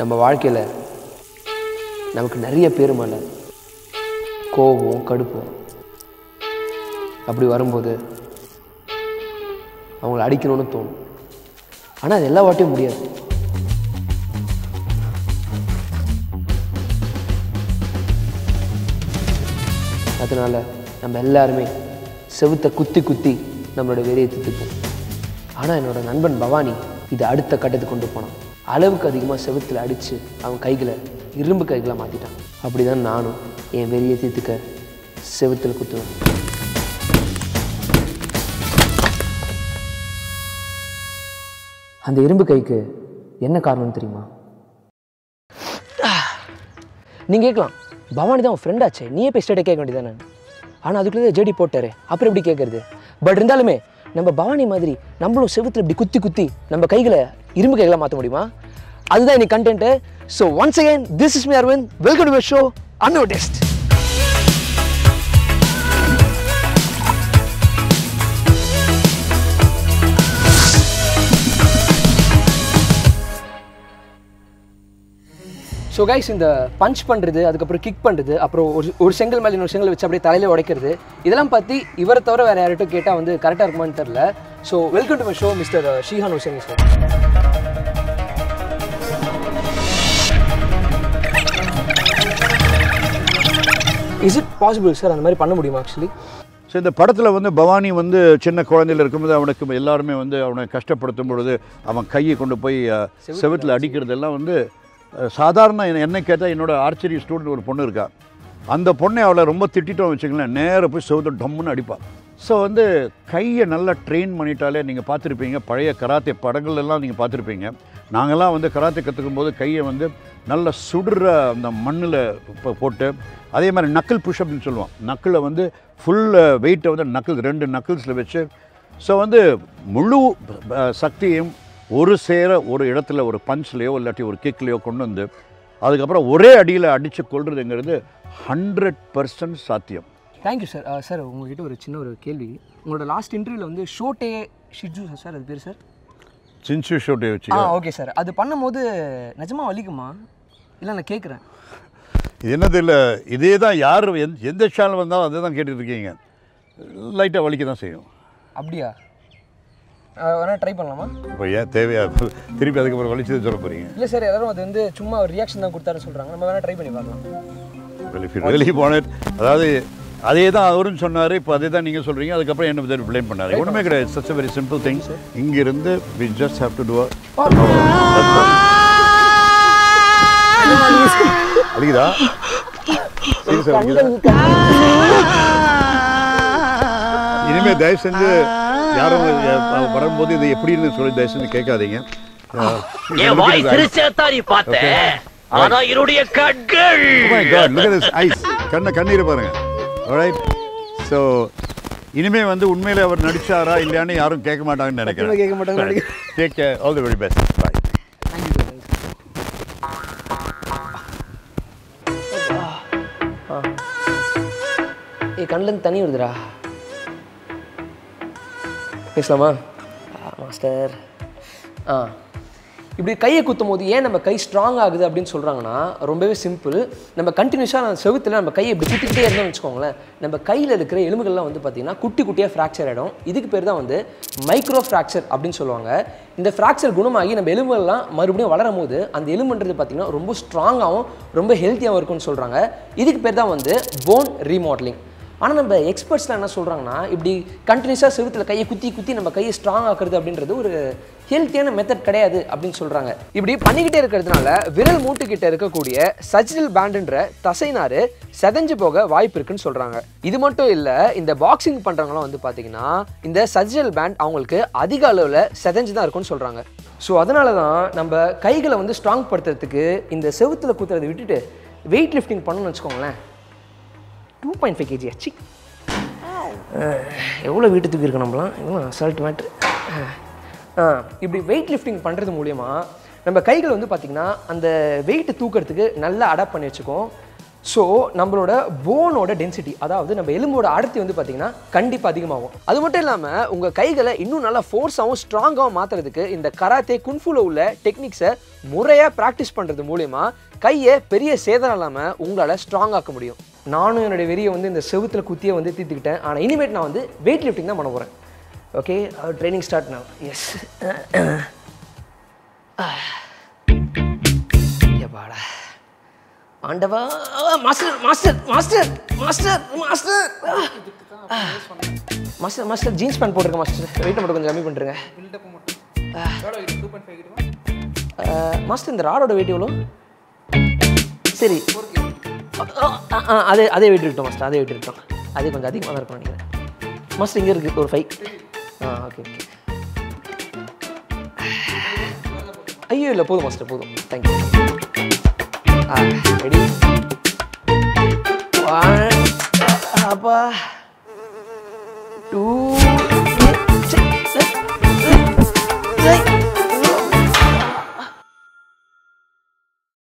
நம்ம வாழ்க்கையில் நமக்கு நிறைய பெருமலை கோபம் கடுப்பு அப்படி வரும்போது அவங்கள அடிக்கணும்னு தோணும். ஆனால் அது எல்லா வாட்டியும் முடியாது. அதனால் நம்ம எல்லாருமே செவுத்தை குத்தி குத்தி நம்மளோட வெறியை திட்டிப்போம். ஆனால் என்னோட நண்பன் பவானி இது அடுத்த கட்டத்துக்கு கொண்டு போனான். அளவுக்கு அதிகமாக செவுத்தில் அடித்து அவன் கைகளை இரும்பு கைகளை மாற்றிட்டான். அப்படி தான் நானும் என் வெறியை தீர்த்துக்க செவுத்தில் குத்துவேன். அந்த இரும்பு கைக்கு என்ன காரணம்னு தெரியுமா? நீங்கள் கேட்கலாம், பவானி தான் உன் ஃப்ரெண்டாச்சே, நீயே போய் ஸ்டேட்டை கேட்க வேண்டியதானே. ஆனால் அதுக்குள்ளே ஜேடி போட்டார், அப்புறம் எப்படி கேட்குறது? பட் இருந்தாலுமே நம்ம பவானி மாதிரி நம்மளும் செவுத்தில் இப்படி குத்தி குத்தி நம்ம கைகளை இரும்பு கைகளை மாற்ற முடியுமா? அதுதான் இன்னைக்கு content. So once again, this is me Aravind. Welcome to my show அன்னோடிஸ்ட். So guys, இந்த பஞ்ச் பண்ணுறது, அதுக்கப்புறம் கிக் பண்ணுறது, அப்புறம் ஒரு செங்கல் மேலே இன்னொரு செங்கல் வச்சு அப்படியே தலையில உடைக்கிறது, இதெல்லாம் பற்றி இவரை தவிர வேறு யார்கிட்டும் கேட்டால் வந்து கரெக்டாக இருக்குமான்னு தெரில. So welcome to my show mister Shihan Hussain. Is it possible sir, அந்த மாதிரி பண்ண முடியுமா ஆக்சுவலி? ஸோ இந்த படத்தில் வந்து பவானி வந்து சின்ன குழந்தையில் இருக்கும்போது அவனுக்கு எல்லாருமே வந்து அவனை கஷ்டப்படுத்தும் பொழுது அவன் கையை கொண்டு போய் செவத்தில் அடிக்கிறதெல்லாம் வந்து சாதாரண. என்ன கேட்டால் என்னோடய ஆர்ச்சரி ஸ்டூடெண்ட் ஒரு பொண்ணு இருக்கா, அந்த பொண்ணை அவளை ரொம்ப திட்டிட்டோம் வச்சுக்கங்களேன், நேராக போய் செவுத்த டம்முன்னு அடிப்பாள். ஸோ வந்து கையை நல்லா ட்ரெயின் பண்ணிட்டாலே நீங்கள் பார்த்துருப்பீங்க, பழைய கராத்தே படங்கள்லாம் நீங்கள் பார்த்துருப்பீங்க. நாங்கள்லாம் வந்து கராத்தே கற்றுக்கும் போது கையை வந்து நல்லா சுடுற அந்த மண்ணில் போட்டு, அதே மாதிரி நக்கிள் புஷ்அப்னு சொல்லுவோம், நக்கிளை வந்து ஃபுல் வெயிட்டை வந்து நக்கிள் 2 நக்கிள்ஸில் வச்சு, ஸோ வந்து முழு சக்தியும் ஒரு சேர ஒரு இடத்துல ஒரு பஞ்ச்லேயோ இல்லாட்டி ஒரு கிக்லேயோ கொண்டு வந்து அதுக்கப்புறம் ஒரே அடியில் அடித்து கொள்றதுங்கிறது 100% சாத்தியம். Thank you sir. சார் உங்கள்கிட்ட ஒரு சின்ன ஒரு கேள்வி. உங்களோட லாஸ்ட் இன்டர்வியூவில் வந்து ஷோட்டே ஷிட்ஜூ சார், அது பேர் சார் சின்சு ஷோட்டே வச்சு. ஓகே சார், அது பண்ணும்போது நிஜமாக வலிக்குமா? இல்லை நான் கேட்குறேன், இது என்னது இல்லை, இதே தான் யார் எந்த சேனல் வந்தாலும் அதே தான் கேட்டுட்ருக்கீங்க. லைட்டாக வலிக்க தான் செய்யும். அப்படியா? வேணா ட்ரை பண்ணலாமா? இப்போ ஏன் தேவையா திருப்பி அதுக்கப்புறம் வலிச்சது சொல்ல போகிறீங்க? இல்லை சார், எல்லாரும் அது வந்து சும்மா ஒரு ரியாக்ஷன் தான் கொடுத்தாருன்னு சொல்கிறாங்க. நம்ம வேணால் ட்ரை பண்ணி பார்க்கலாம். வெளியே போனேன், அதாவது அதே தான் அவரும் சொன்னார், இப்போ அதே தான் நீங்கள் சொல்கிறீங்க, அதுக்கப்புறம் என்ன பேர் ப்ளேம் பண்ணார். ஒன்றுமே கிடையாது, சட்ஸ் அ வெரி சிம்பிள் திங்ஸ். இங்கிருந்து we just have to do uh. அடிக்குதா? இனிமேல் தயவு செஞ்சு யாரும் வரும்போது இது எப்படி இருந்து சொல்லி தயவு செஞ்சு கேட்காதீங்க. கண்ணீரை பாருங்க. இனிமே வந்து உண்மையில அவர் நடிச்சாரா இல்லையான்னு யாரும் கேட்க மாட்டாங்கன்னு நினைக்கிறேன். கேட்க மாட்டாங்க. Take care, all the very best. Bye. ஏ கண்ணிலேருந்து தண்ணி வருதுடா. பேசலாமா மாஸ்டர்? ஆ, இப்படி கையை குத்தும் போது ஏன் நம்ம கை ஸ்ட்ராங் ஆகுது அப்படின்னு சொல்கிறாங்கன்னா ரொம்பவே சிம்பிள். நம்ம கண்டினியூஸாக அந்த செவுத்தில் நம்ம கையை இப்படி குத்திக்கிட்டே இருந்தோம்னு வச்சுக்கோங்களேன், நம்ம கையில் இருக்கிற எலும்புகள்லாம் வந்து பார்த்திங்கன்னா குட்டி குட்டியாக ஃப்ராக்சர் ஆகிடும். இதுக்கு பேர் தான் வந்து மைக்ரோ ஃப்ராக்சர் அப்படின்னு சொல்லுவாங்க. இந்த ஃப்ராக்சர் குணமாகி நம்ம எலும்புகள்லாம் மறுபடியும் வளரும் போது அந்த எலும்புன்றது பார்த்திங்கன்னா ரொம்ப ஸ்ட்ராங்காகவும் ரொம்ப ஹெல்த்தியாகவும் இருக்கும்னு சொல்கிறாங்க. இதுக்கு பேர் தான் வந்து போன் ரீமாடலிங். ஆனால் நம்ம எக்ஸ்பர்ட்ஸ்லாம் என்ன சொல்கிறாங்கன்னா, இப்படி கண்டினியூஸாக செவுத்தில் கையை குத்தி குத்தி நம்ம கையை ஸ்ட்ராங் ஆக்குறது அப்படின்றது ஒரு ஹெல்த்தியான மெத்தட் கிடையாது அப்படின்னு சொல்கிறாங்க. இப்படி பண்ணிக்கிட்டே இருக்கிறதுனால விரல் மூட்டுக்கிட்ட இருக்கக்கூடிய சஜினல் பேண்டுன்ற தசைநாறு செதஞ்சு போக வாய்ப்பு இருக்குன்னு சொல்கிறாங்க. இது மட்டும் இல்லை, இந்த பாக்ஸிங் பண்ணுறவங்களாம் வந்து பார்த்திங்கன்னா இந்த சஜினல் பேண்ட் அவங்களுக்கு அதிக அளவில் செதஞ்சு தான் இருக்குன்னு சொல்கிறாங்க. ஸோ அதனால தான் நம்ம கைகளை வந்து ஸ்ட்ராங் படுத்துறதுக்கு இந்த செவுத்தில் குத்துறதை விட்டுட்டு வெயிட் லிஃப்டிங் பண்ணணும்னு வச்சுக்கோங்களேன். 2.5 kg ஆச்சு. எவ்வளோ வீட்டுத்துக்கு இருக்கு நம்மளாம், இதெல்லாம் அசால்ட் மேட்ரு. இப்படி வெயிட் லிஃப்டிங் பண்ணுறது மூலிமா நம்ம கைகள் வந்து பார்த்திங்கன்னா அந்த வெயிட்டை தூக்கிறதுக்கு நல்லா அடாப்ட் பண்ணி வச்சுக்கோம். So, our bone density, that is, we will see the bone density. That's why உங்க கைகளை இன்னும் நல்ல ஃபோர்ஸாவும் ஸ்ட்ராங்காவும் மாத்திறதுக்கு இந்த கராத்தே குன்ஃபுல உள்ள டெக்னிக்ஸை முறையா பிராக்டீஸ் பண்றது மூலமா கையை பெரிய சேதம் இல்லாம உங்களால ஸ்ட்ராங் ஆக்க முடியும். நானும் என்னோட வெறியை வந்து இந்த செவுத்துல குத்தியே வந்து தீத்திக்கிட்டேன். ஆனா இனிமேட் நான் வந்து weight lifting தான் பண்ணப் போறேன். Okay, our training start now. Yes. ஆண்டவா master master master master master master master jeans pant போட்டுருங்க மாஸ்டர் வெயிட் மட்டும் கொஞ்சம் கம்மி பண்ணிருங்க பில்ட் அப் மட்டும் ராடோ 2.5 கிராம் மாஸ்டர் இந்த ராடோட weight எவ்வளவு சரி அதே weight இருக்கட்டும் மாஸ்டர் அதே weight இருக்கட்டும் அது கொஞ்சம் அதிகமா தான் இருக்கும் நினைக்கிறேன் மாஸ்டர் இங்க இருக்கு ஒரு 5 ஓகே ஓகே ஐயோ இல்ல போதும் மாஸ்டர் போதும் thank you ready? One, two, three,